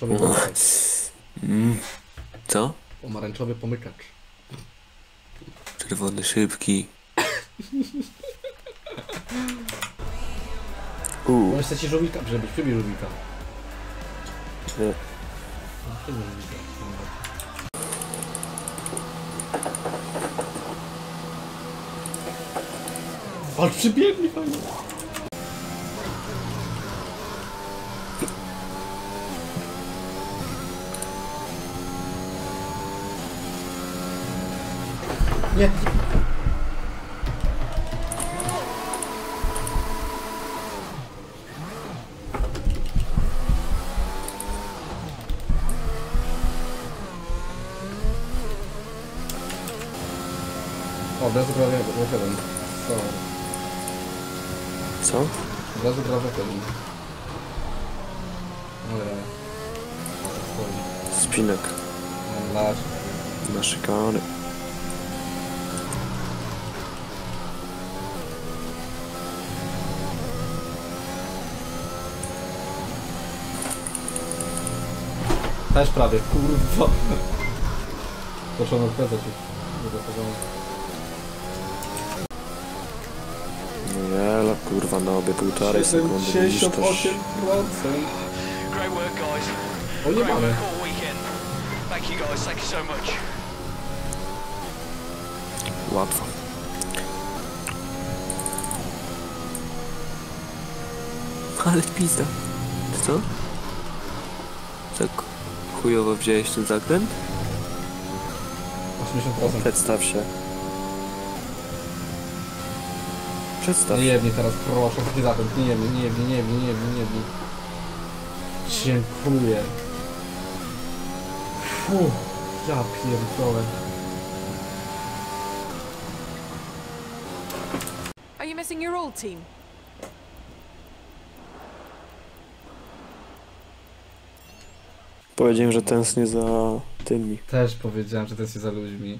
Pomarańczowy pomykacz. Co? Pomarańczowy pomykacz. Czerwony szybki. No chcę ci żółwika przebić, przybij żółwika. Nie. Patrz, przybiegnie fajnie. Nie. O, teraz prawie jeden. Co? Od razu prawie jeden. Ale... Spinek. Na szykany. Też prawie, kurwa. Proszę o odkazać już. Jela, kurwa, na obie półtorej sekundy, widzisz też... 68%! O, nie mamy! Łatwo. Ale pizda! Co? Tak chujowo wziąłeś ten zakręt? 80%. Przedstaw się. Nie jebnij teraz, proszę, taki zakręt, nie jebnij. Dziękuję. Fuuu, ja pierdolę. Are you missing your old team? Powiedziałem, że tęsknię za tymi. Też powiedziałem, że tęsknię za ludźmi.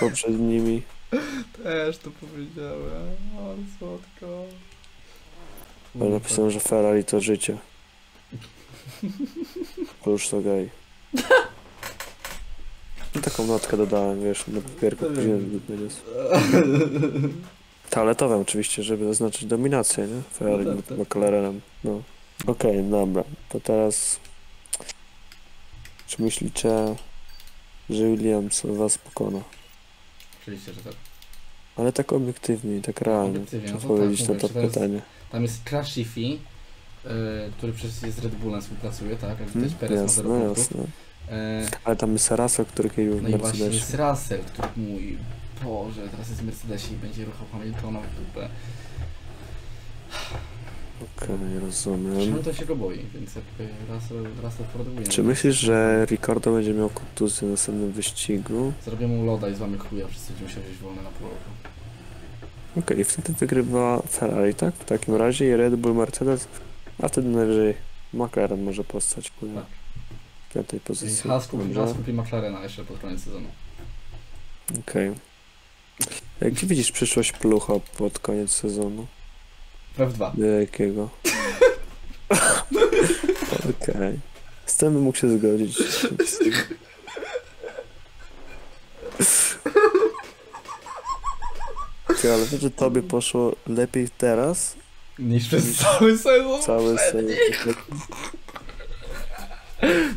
Poprzednimi. Też to powiedziałem, ale słodko. Ale napisałem, że Ferrari to życie. Klucz to gej. Taką notkę dodałem, wiesz, na papierku później wyniósł. Toaletowym oczywiście, żeby zaznaczyć dominację, nie? Ferrari nad McLarenem. No. Okej, dobra. To teraz... Czy myślicie, że Williams was pokona? Oczywiście, że tak. Ale tak obiektywnie i tak realnie, trzeba powiedzieć tak, na to pytanie. Tam jest Krasifi, który przecież jest z Red Bullem współpracuje, tak? Jak widać, Perez ma 0 punktów. Ale tam jest Russell, który kiedyś był w Mercedesie. No i właśnie jest Russell, który mówi, Boże, teraz jest w Mercedesie i będzie ruchał Hamiltona w dupę. Okej, rozumiem. Hamilton się go boi, więc jakby Russell produkuje. Czy myślisz, że Ricardo będzie miał kontuzję w następnym wyścigu? Zrobię mu loda i złamię chuja, wszyscy będziemy się wziąć wolne na pół roku. Okej, wtedy wygrywa Ferrari, tak? W takim razie Red Bull, Mercedes, a wtedy najwyżej McLaren może postać chuja. Tak. W piątej pozycji. Haas kupi McLarena jeszcze pod koniec sezonu. Okej. Gdzie widzisz przyszłość Plucha pod koniec sezonu? F2. Jakiego? Okej. Z tym bym mógł się zgodzić. Okay, ale wiesz, że tobie poszło lepiej teraz? Niż przez cały sezon. Cały sezon.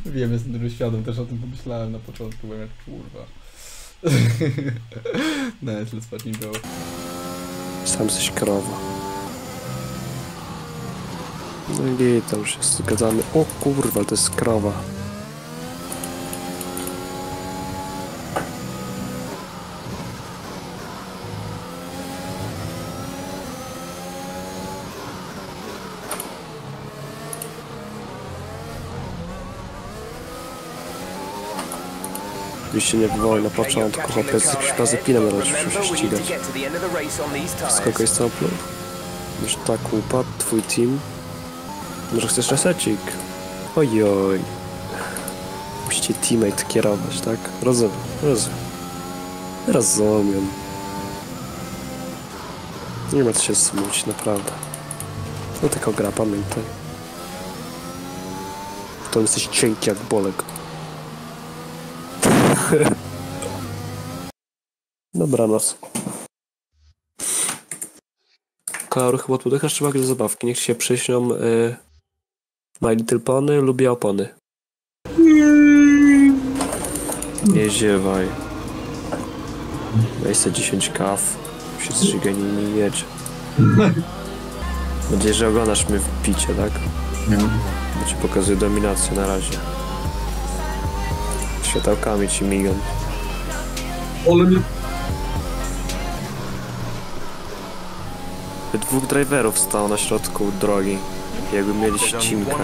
Wiem, jestem dużym świadom, też o tym pomyślałem na początku, byłem jak kurwa. No, jeszcze spać nie było. Sam jesteś krowa. No i tam już się zgadzamy. O kurwa, to jest krowa. Oczywiście nie było na początku, bo to jest jakiś bazepinem, ale muszę się ścigać. Skokaj z toplu. Już tak upadł twój team. Może chcesz resecik? Ojoj. Musicie teammate kierować, tak? Rozumiem. Nie ma co się smucić, naprawdę. No tylko gra, pamiętaj. to jesteś cienki jak Bolek. Dobranoc. Karol, chyba tu dodasz szmak do zabawki. Niech się przyśnią My Little Pony, lubię opony. Nie ziewaj. Weź sobie 10 kaw. Wszyscy żygani nie jedzie. Mam nadzieję, że oglądasz mnie w picie, tak? Bo ci pokazuję dominację na razie. Światełkami ci migam. Ale mnie... Dwóch driverów stało na środku drogi. Jakby mieli ścinkę.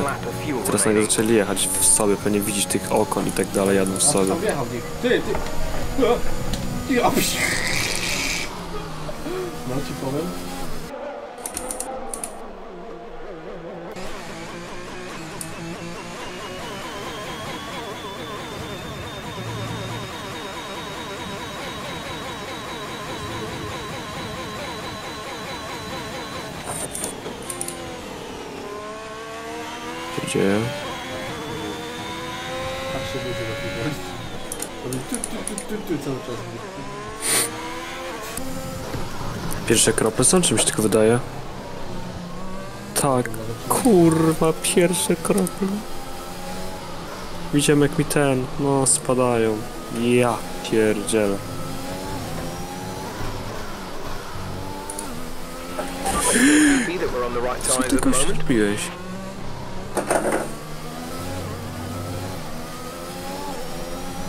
Teraz nagle zaczęli jechać w sobie, pewnie widzieć tych okon i tak dalej, jadą w sobie. No ci powiem? Gdzie? Tak się będzie robić. Tu cały czas. Pierwsze krople są, czy mi się tylko wydaje? Tak, kurwa, pierwsze krople. Widziałem jak mi ten, no spadają. Ja pierdzielę. Co ty kogoś odbiłeś?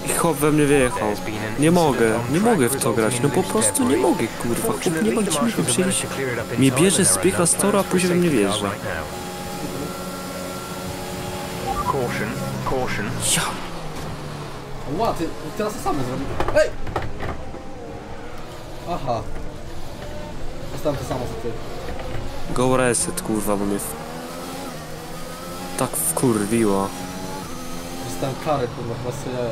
I chłop we mnie wyjechał. Nie mogę w to grać, no po prostu nie mogę, kurwa. Chłop nie bądź mi przyjść. Mnie bierze, spycha z tora, a później we mnie wjeżdża. Ja. Ła, ty teraz to samo zrobił. Ej! Aha. Zostałem to samo co ty. Go reset, kurwa, bo mnie... tak wkurwiło. Dostałem karę, kurwa, chyba sobie